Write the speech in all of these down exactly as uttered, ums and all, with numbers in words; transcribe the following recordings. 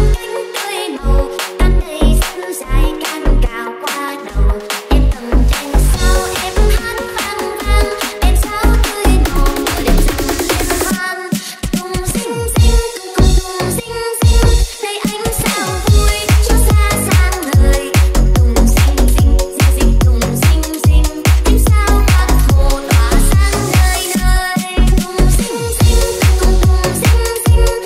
lắm cánh tươi màu, cánh cây xanh dài càng cao qua đầu. Em tầng tranh sao em hát vang vang, em sao tươi màu như đêm rằm em hoan. Tung xinh xinh, tung tung tung xinh xinh, nơi ánh sao vui cho xa sang người. Tung tung xinh xinh, xinh xinh tung xinh xinh, ánh sao bạc hồ tỏa sang nơi nơi. Tung xinh xinh, tung tung tung xinh xinh,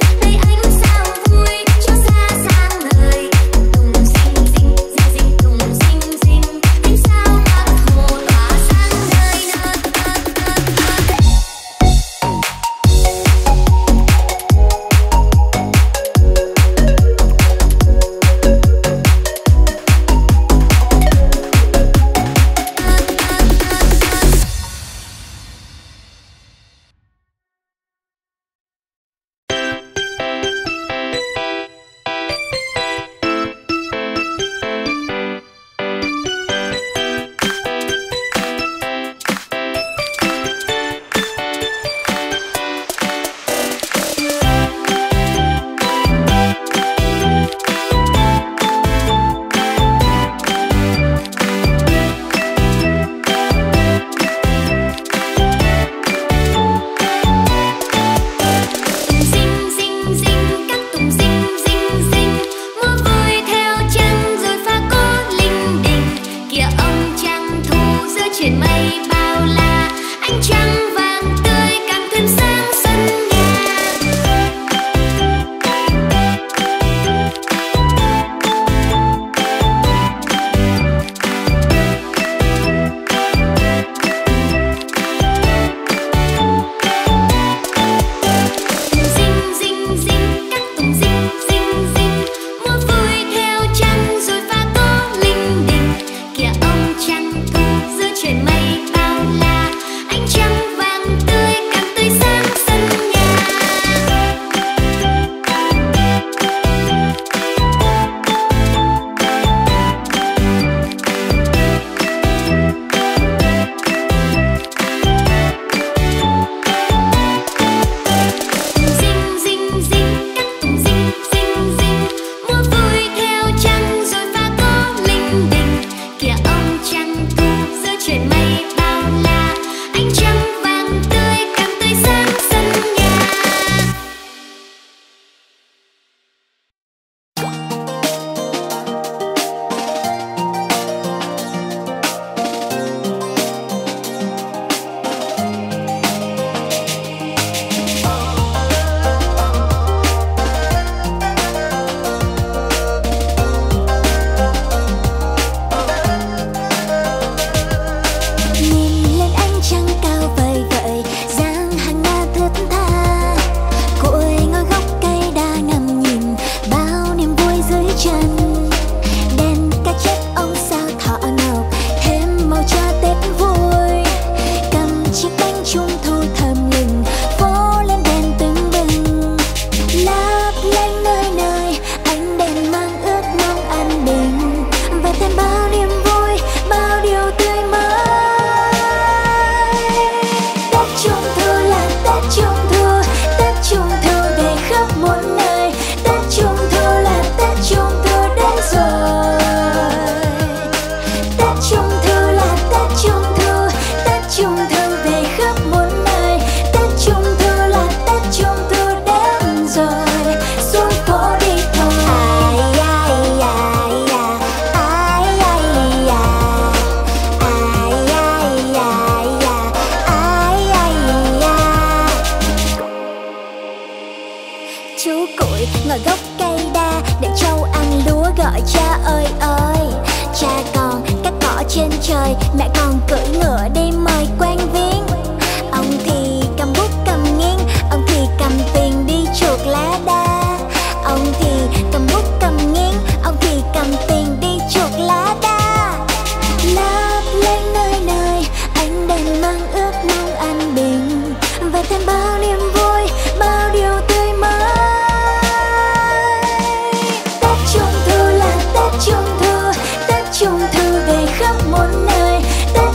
Trung Thu về khắp muôn nơi. Tết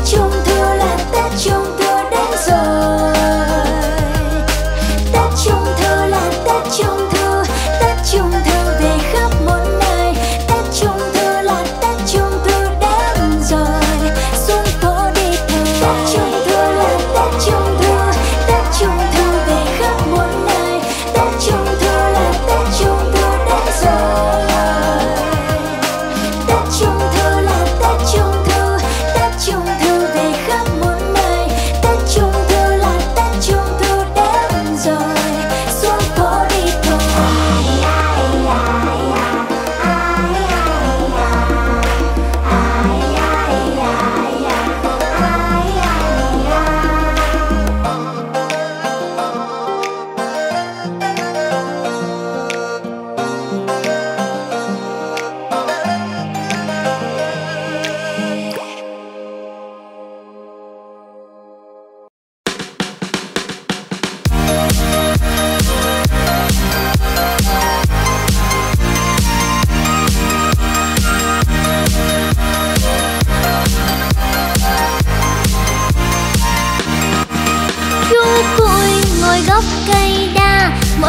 Trung Thu là Tết Trung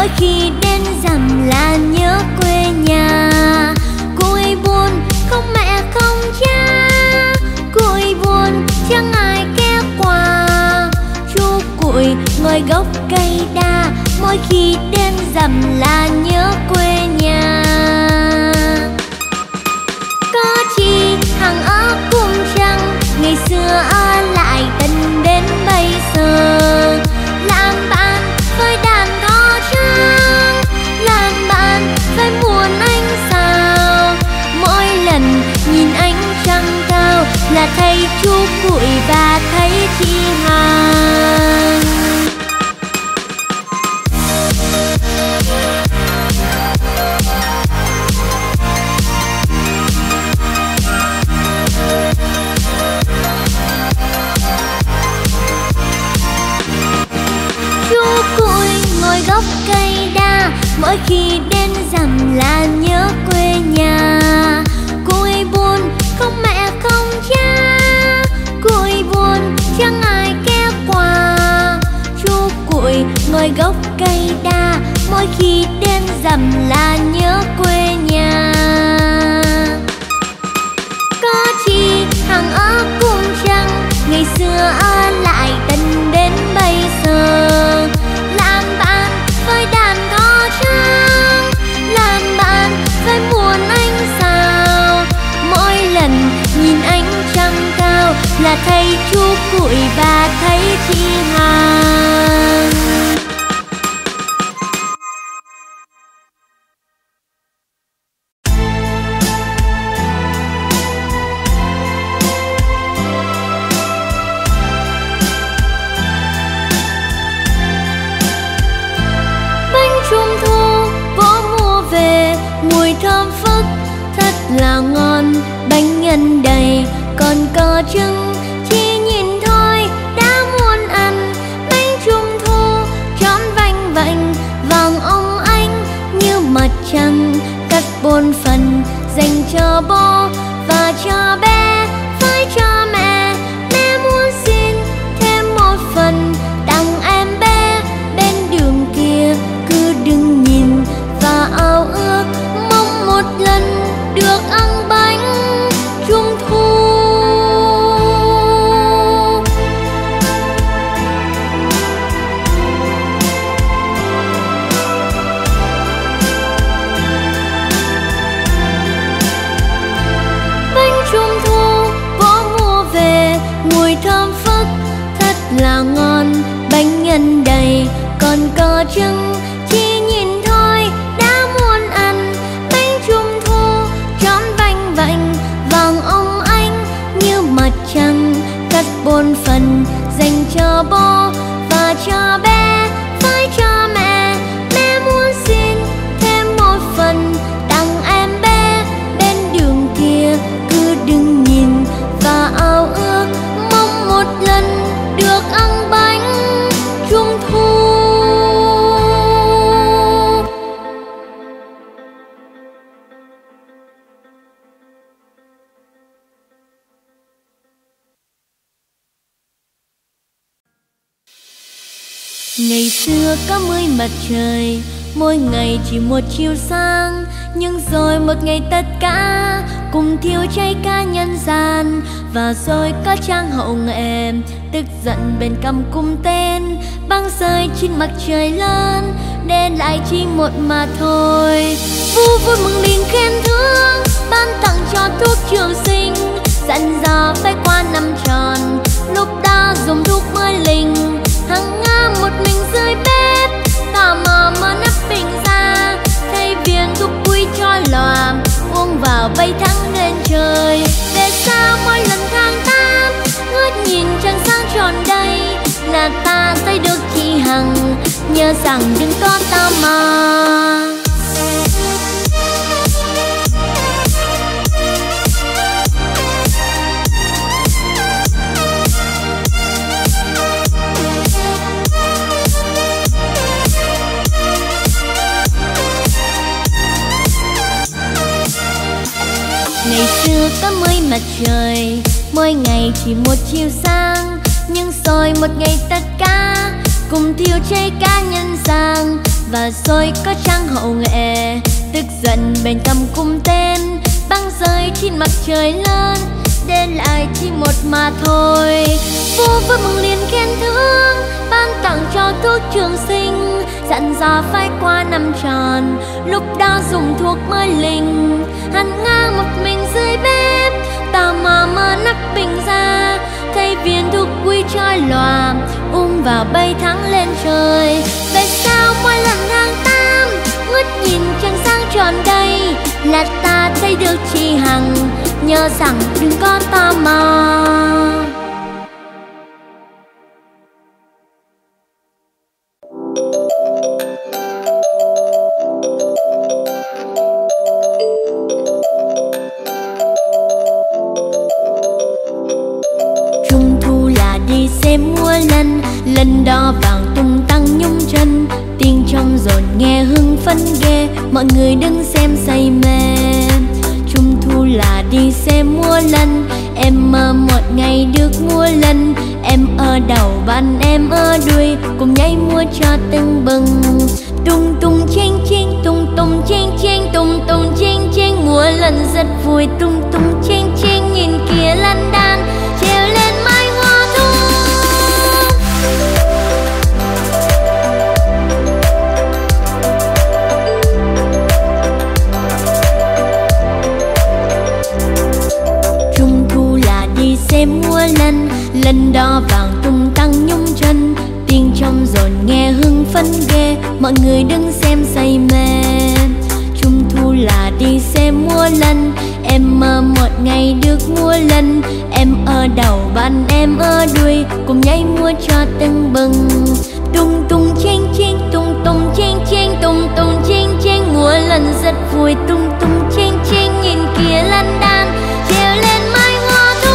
mỗi khi đến rằm là nhớ quê nhà. Cúi buồn không mẹ không cha, cúi buồn chẳng ai kéo quà. Chú cụi ngồi gốc cây đa, mỗi khi đến rằm là nhớ quê nhà. Có chi thằng ở cùng trăng, ngày xưa ở lại tình đến bây giờ. Làm bạn với đàn có trăng, làm bạn với muôn ánh sao. Mỗi lần nhìn ánh trăng cao là thấy chú cụi và thấy chị Hằng. Chú cụi ngồi gốc cây đa, mỗi khi đến rằm là nhớ quê nhà. Cụi buồn không mẹ không cha, cụi buồn chẳng ai kéo quà. Chú cụi ngồi gốc cây đa, mỗi khi đến rằm là nhớ quê nhà. Có chi thằng ở cùng trăng, ngày xưa ở lại tình đến bây giờ. Làm bạn với đàn có trăng, làm bạn với muôn ánh sao. Mỗi lần nhìn ánh trăng cao là thấy chú cụi và thấy chị Hằng. Là ngon bánh nhân đầy còn có trứng, chỉ nhìn thôi đã muốn ăn. Bánh trung thu tròn vành vạnh vàng óng ánh như mặt trăng, cắt bốn phần dành cho bố và cho bé với cho mẹ. Mẹ muốn xin thêm một phần tặng em bé bên đường kia, cứ đừng nhìn và ao ước mong một lần được ăn bánh trung thu. Bánh trung thu bố mua về mùi thơm phức, thật là ngon bánh nhân đầy còn có trứng. Cắt bốn phần dành cho bố và cho bé với cho mẹ. Mẹ muốn xin thêm một phần tặng em bé bên đường kia, cứ đừng nhìn và ao ước mong một lần được ăn bánh trung thu. Ngày xưa có mươi mặt trời, mỗi ngày chỉ một chiều sáng. Nhưng rồi một ngày tất cả cùng thiêu cháy cả nhân gian. Và rồi có Trang Hậu Nghệ tức giận bên cầm cung tên, băng rơi trên mặt trời lớn để lại chỉ một mà thôi. Vu vút mừng đình khen thương, ban tặng cho thuốc trường sinh, dặn dò phải qua năm tròn lúc ta dùng thuốc mới linh. Hằng Nga một mình dưới bếp, tò mò mở nắp bình ra, thay viên thuốc vui cho lòm, uống vào bay thẳng lên trời. Về sao mỗi lần tháng tám, ngước nhìn trăng sáng tròn đầy, là ta thấy được chị Hằng, nhớ rằng đừng có tao mà. Ngày xưa có mươi mặt trời, mỗi ngày chỉ một chiều sáng. Nhưng rồi một ngày tất cả cùng thiêu cháy cả nhân gian. và rồi có trang hậu nghệ tức giận bèn cầm cung tên băng rơi trên mặt trời lớn, để lại chỉ một mà thôi. Vua vua mừng liền khen thưởng, ban tặng cho thuốc trường sinh, dặn dò phải qua năm tròn, lúc đó dùng thuốc mới linh. Hắn ngang một mình dưới bếp, tò mò mở nắp bình ra, thấy viên thuốc quy trôi lòa, ung vào bay thẳng lên trời. Về sao mỗi lần tháng tám, ngước nhìn trăng sáng tròn đầy, là ta thấy được chị Hằng, nhớ rằng đừng có tò mò. Trung thu là đi xem mua lân, lân đo vàng tung tăng nhung chân, tiếng trong dồn nghe hưng phấn ghê, mọi người đứng xem say mê. Trung thu là đi xem mua lân, em mơ một ngày được mua lân, em ở đầu bạn em ở đuôi, cùng nhảy mua cho tưng bừng. Tung tung chênh chênh tung tung chênh chênh tung tung chênh chênh, mua lân rất vui. Tung tung chênh chênh nhìn kia lân đan treo lên mái hoa thu. Trung thu là đi xem mua lân, lân đo vàng tung tăng nhung chân, tiếng trong dồn nghe hưng phấn ghê, mọi người đứng xem say mê. Trung thu là đi xem mua lân, em mơ một ngày được mua lân, em ở đầu bạn em ở đuôi, cùng nhảy mua cho tưng bừng. Tung tung chênh chênh tung tung chênh chênh tung tung chênh chênh, mua lân rất vui. Tung tung chênh chênh nhìn kia lân đan treo lên mái hoa thu.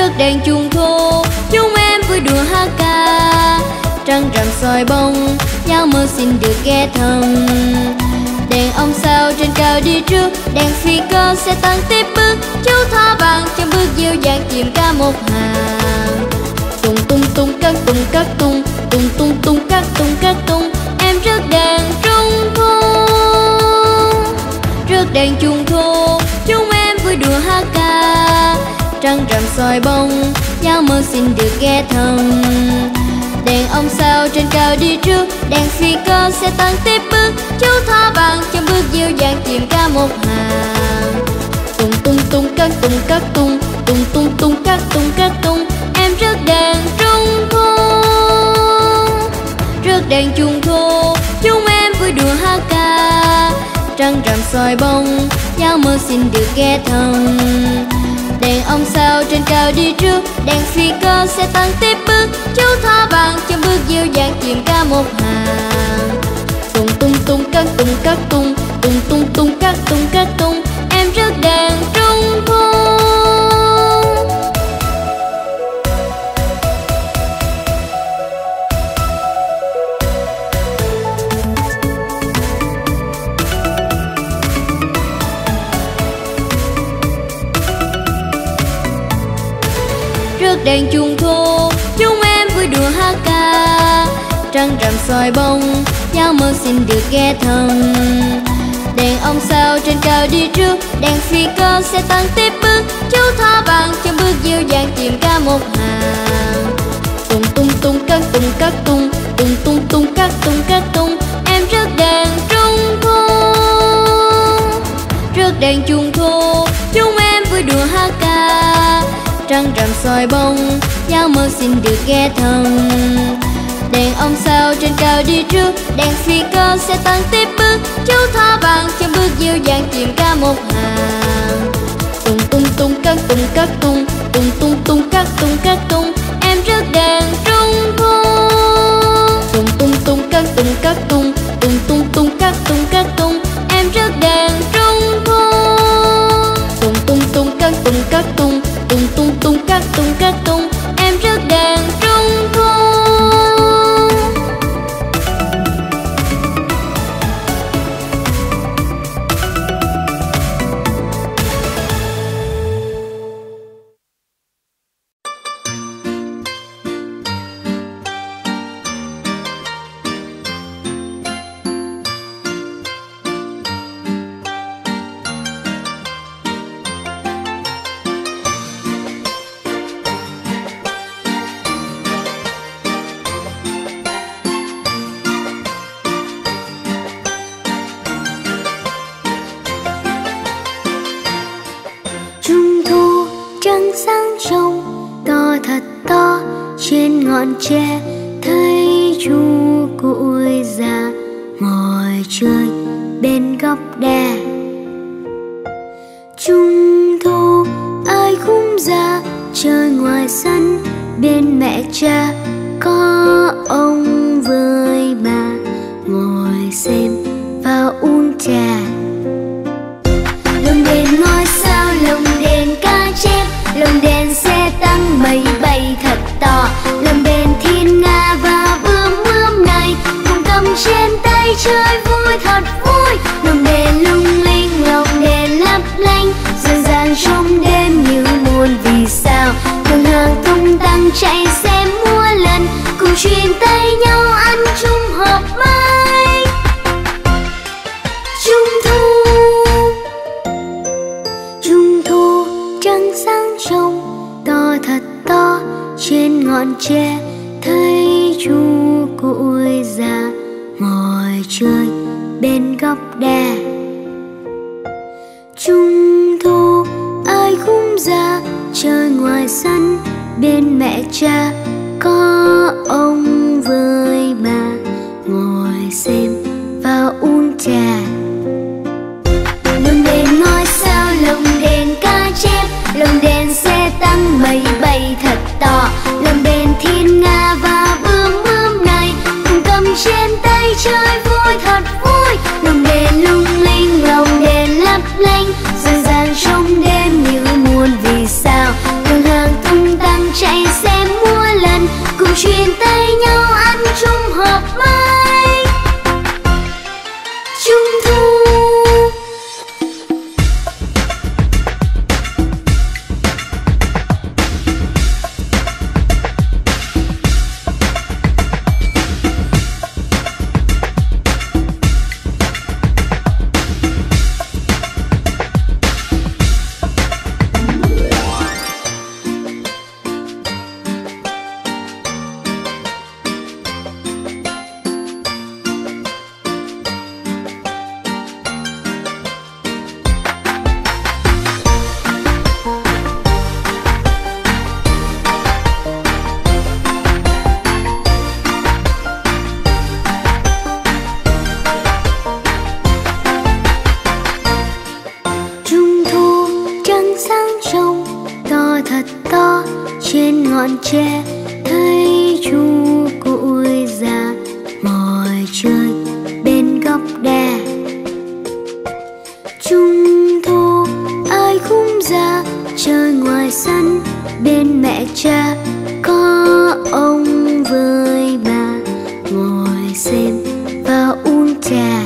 rước đèn trung thu, chúng em vui đùa hát ca. Trăng rằm soi bông, nhau mơ xin được ghé thăm. Đèn ông sao trên cao đi trước, đèn phi cơ sẽ tăng tiếp bước. Chú thỏ vàng trong bước dịu dàng chìm cả một hàng. Tung tung tung các tung các tung, tung tung tung các tung các tung. Em rước đèn trung thu, rước đèn trung thu, chúng em vui đùa hát ca. Trăng rằm soi bông, nhau mơ xin được ghé thăm. Đèn ông sao trên cao đi trước, đèn phi cơ sẽ tăng tiếp bước. Chú thỏ vàng trong bước dịu dàng chìm cả một hàng. Tung tung tung các tung các tung, tung tung tung các tung các tung. Em rước đèn trung thu, rước đèn trung thu, chúng em vui đùa hát ca. Trăng rằm soi bông, nhau mơ xin được ghé thăm. Đèn ông sao trên cao đi trước, đèn phi cơ sẽ tăng tiếp bước. Chú thỏ vàng trong bước dịu dàng chìm cả một hàng. Tung tung tung các tung các tung, tung tung tung các tung các tung. Em rước đèn trung thu. Rước đèn trung thu, chúng em vui đùa hát ca. Trăng rằm soi bông, nhau mơ xin được ghé thăm. Đèn ông sao trên cao đi trước, đèn phi cơ sẽ tăng tiếp bước. Chú thỏ vàng trong bước dịu dàng chìm cả một hàng. Tung tung tung các tung các tung, tung tung tung các tung các tung. Em rước đèn trung thu, rước đèn trung thu, chúng em vui đùa hát ca. Trăng rằm soi bông, nhau mơ xin được ghé thăm. Đèn ông sao trên cao đi trước, đèn phi cơ sẽ tăng tiếp bước. Chú thỏ vàng trong bước dịu dàng chìm cả một hàng. Tung tung tung các tung các tung, tung tung tung các tung các tung. Em rước đèn trung thu. Tung tung tung các tung các tung, tung tung tung các tung các tung. Em rước đèn trung thu. Tung tung tung các tung các tung, tung tung tung các tung các tung. Em rước đèn trung thu. Che thấy chú cội già ngồi chơi bên góc đè. Trung thu ai cũng ra chơi ngoài sân bên mẹ cha, có ông với bà ngồi xem và uống trà. Lồng đèn ngôi sao, lồng đèn cá chép, lồng đèn xe tăng mây bay thật to. Lồng đèn thiên nga và bướm bướm này cùng cầm trên tay chơi vui thật vui. Lồng đèn lung linh, lồng đèn lấp lánh rộn ràng trong đêm như muôn vì sao. Đường hàng tung tăng chạy xem mua lần, cùng truyền tay nhau ăn chung hộp mai. Trung thu, trung thu trăng sáng trong to thật to trên ngọn tre. Thấy chú cội già ngồi chơi bên góc đè. Trung thu ai cũng ra chơi ngoài sân bên mẹ cha, có ông với bà ngồi xem và uống trà. Lồng đèn ngôi sao, lồng đèn cá chép, lồng đèn xe tăng mây bay thật to. Lồng đèn thiên nga và bướm bướm này cùng cầm trên tay chơi vui thật vui. Lồng đèn lung linh, lồng đèn lấp lánh rộn ràng trong đêm như muôn vì sao. Đường hàng tung mưa thật to trên ngọn tre, thấy chú cội già ngồi chơi bên góc đè. Trung thu ai cũng ra chơi ngoài sân bên mẹ cha, có ông với bà ngồi xem và uống trà.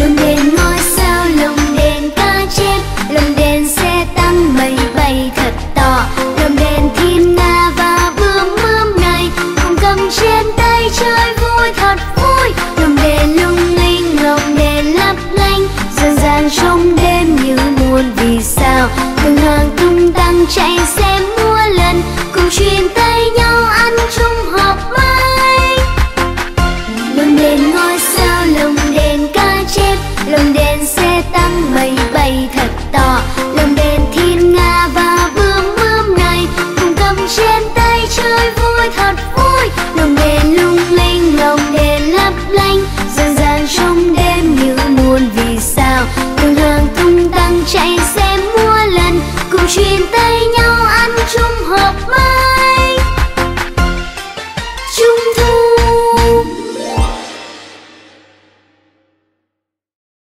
Lồng đèn ngôi sao, lồng đèn cá chép, lồng đèn xe tăng mây bay thật to, lồng đèn thiên nga và bướm bướm này cùng cầm trên tay chơi vui thật vui. Lồng đèn lung linh, lồng đèn lấp lánh rộn ràng trong đêm như muôn vì sao. Từng hàng tung tăng chạy xem mua lần, cùng truyền tay nhau ăn chung hộp mai. Lồng đèn ngôi sao, lồng đèn cá chép, lồng đèn xe tăng mây bay thật to, lồng đèn thiên nga và bướm bướm này cùng cầm trên tay chơi vui thật vui. Lồng đèn lung linh, lồng đèn lấp lánh rộn ràng trong đêm như muôn vì sao. Từng hàng tung tăng chạy xem mua lần, cùng truyền tay